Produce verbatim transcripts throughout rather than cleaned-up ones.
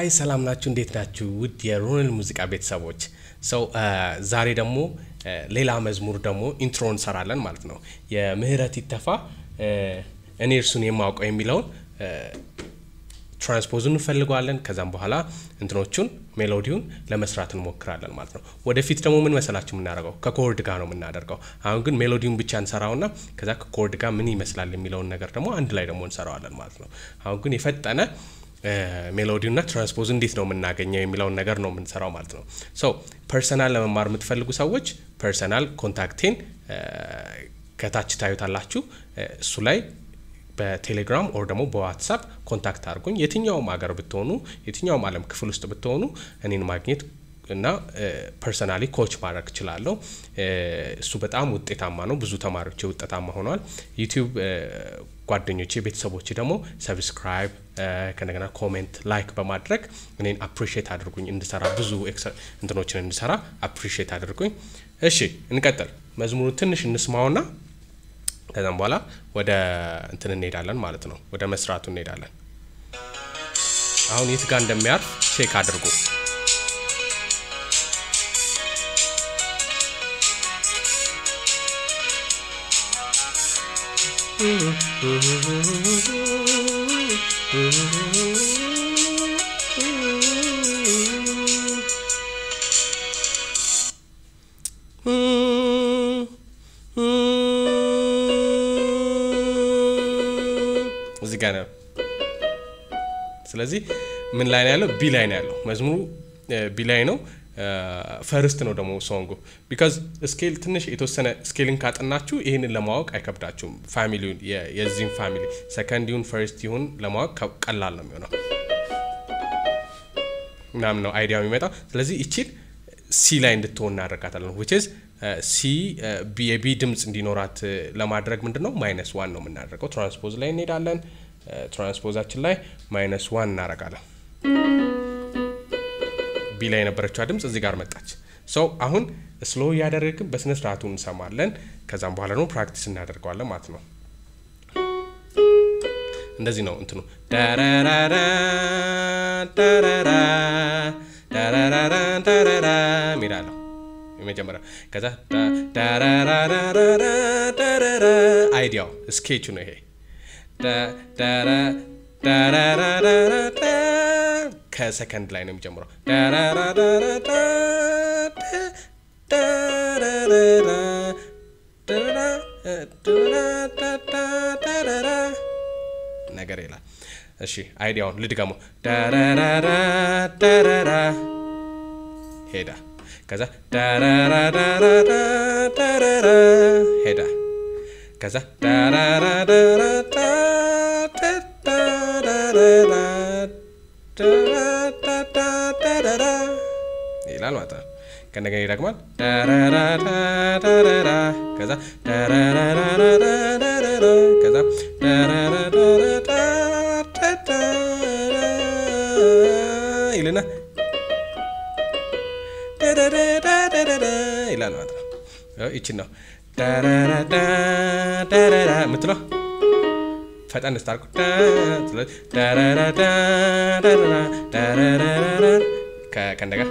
Hi, salam na chundit na chud diaronal music abet saboch. So uh, zari damo uh, leila mazmur damo intron saralan maltno. Ya meherati tafa anir suni maak emilon transpose nu felgualan kazam bohala introchun melodiun lemasratun mokralan maltno. Wode fit damo men mesalachum minarago ka chord ga no minargo. Ahun gin melodiun bichan sarawna kaza ka chord ga min imeslal emilon neger damo and lay damo sarawalan maltno. Ahun gin ifetana ሜሎዲው እና ትራንስፖዝ እንዴት ነው እናገኘው የሚለውን ነገር ነው የምንሰራው ማለት ነው ሶ ፐርሰናል ለመማር የምትፈልጉ ሰዎች ፐርሰናል ኮንታክቲን ከታች ታዩታላችሁ እሱ ላይ በቴሌግራም ኦር ደግሞ በዋትስአፕ ኮንታክት አድርጉኝ የትኛውም ሀገር ብትሆኑ የትኛውም ዓለም ክፍል ውስጥ ብትሆኑ እኔን ማግኘት እና ፐርሰናሊ ኮች ማድረግ እችላለሁ እሱ በጣም ውጤታማ ነው ብዙ ተማሪዎች ውጤታማ ሆነዋል YouTube ጓደኞቼ ቤተሰቦቼ ደግሞ ሰብስክራይብ ከነገና ኮሜንት ላይክ በማድረግ እኔን አፕሪሺየት አድርጉኝ እንድሰራ ብዙ እንትኖችን እንድሰራ አፕሪሺየት አድርጉኝ እሺ እንቀጥል መዝሙሩ ትንሽ እንስማውና ከዛም በኋላ ወደ እንትን እንሄዳለን ማለት ነው ወደ መስራቱ እንሄዳለን አሁን የት ጋር እንደሚያርፍ ቼክ አድርጉ What's it gonna? So let's see. Min line allo, B line allo. Mazmuru B line o. First no demo songo because scale tinish itosana scaling cut nachu ihin lamaok akabdachu family yeah yezin family second yun first yun lamaok qallal no miona nam no idea mimeta selezi ichil c line ndtwon narakatalno which is c b a b dims ndinorat lamadrag mindno minus one no minarako transpose line nidallen transpose achin lay minus one narakala ቢላይ ነበርቻው አድምጽ እዚህ ጋር መጣች ሶ አሁን ስሎ ያደረግን በስነ ስርዓቱ እንሰማለን ከዛም በኋላ ነው ፕራክቲስ እናደርጋለን ማለት ነው እንደዚህ ነው እንትኑ ዳራራራ ዳራራ ዳራራራ ዳራራ ሚራሎ ይመጀመራ ከዛ ዳራራራ ዳራራ አይዲያው ስኬቹ ነው ይሄ ዳራራ ዳራራራ second line of Jamro. Nagarela. She idea on Litigamo. Heda. Kaza. Heda. Kaza. Da da da da da da. Hilal mata. Kena kena rakmat. Da da da da da da. Kaza. Da da da da da da da da. Kaza. Da da da da da da da. Hilena. Da da da da da da da. Hilal mata. Oh, ichino. Da da da da da da da. Betul lah. Fat and start da da da da da da ka kandaga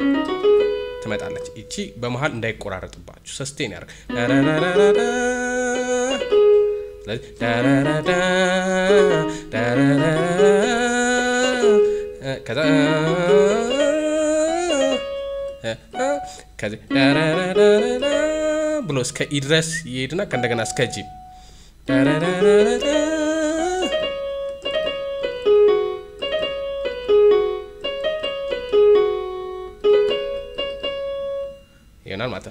ተመጣጣለች እቺ በመሃል እንዳይቆራረጥባችሁ ሰስቴን ያርክ da da da da da da ከዛ ከዛ da da da da ብሎስ ከኢድረስ ይሄድና ከንደገና ስከጂ da da da ይሆናል ማለት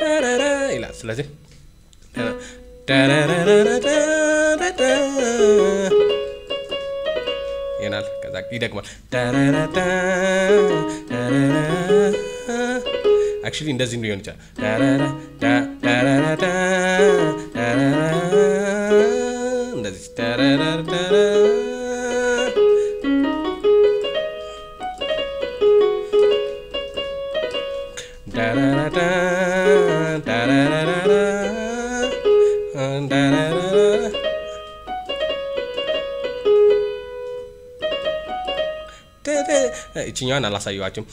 ተራራራ ኢላ ስለዚህ ተራራራራ ይሆናል ከዛ ይደግማል ተራራታ actually እንደዚህ ነው ይሆንቻ ተራራ ተራራታ እንደዚህ ተራራታ da da da da da da da da Cinian alas ayu acum.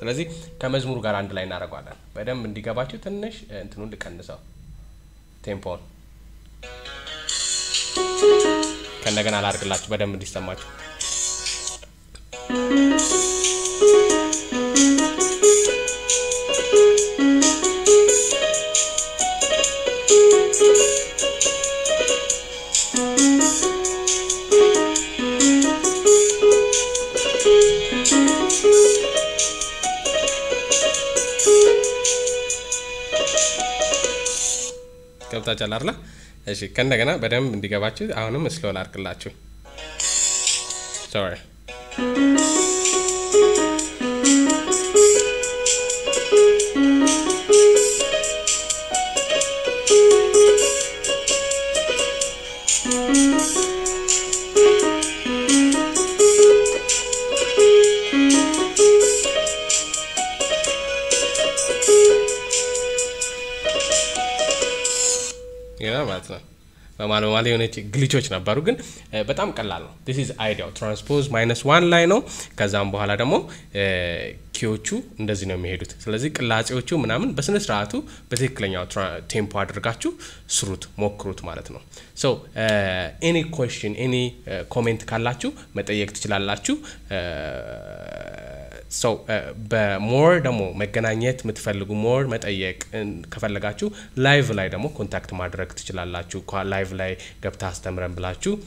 Selesai. Kami semua orang lain nak aku ada. Padahal mendinga baca tenis, tenun dekat desa. Tempo. Kena kena lari kelas. Padahal mendinga macam. Kita jalan lah, jadi kan dah kena berem benda baca, awalnya mesti luar kelacu. Sorry. This is ideal. Transpose minus one line no. Kazam bohala damo kiochu ndazino mehedut. Selesai kelas kiochu menamun business ratu betik kelanya tempo adergachu surut mokrut maratno. So uh, any question, any uh, comment kalachu metayek cilalachu. So uh, more damo megananyet metfelgu more metayek kafelgachu live lay damo contact madirek cilalachu kwa live lay gaptas temran blachu.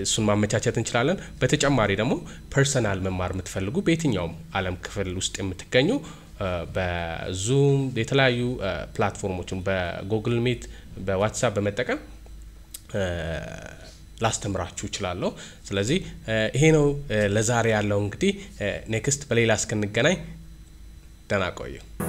እሱን ማመቻቸት እንችላለን በተጨማሪ ደግሞ ፐርሰናል መማር የምትፈልጉ በየትኛው ዓለም ክፍል ውስጥ የምትገኙ በዙም የተለያዩ ፕላትፎርሞችን በጉግል ሚት በዋትስአፕ በመጠቀም ላስተምራችሁ ይችላልው ስለዚህ ይሄ ነው ለዛሬ ያለው እንግዲህ ኔክስት በሌላ እስከንገናኝ ደህና ቆዩ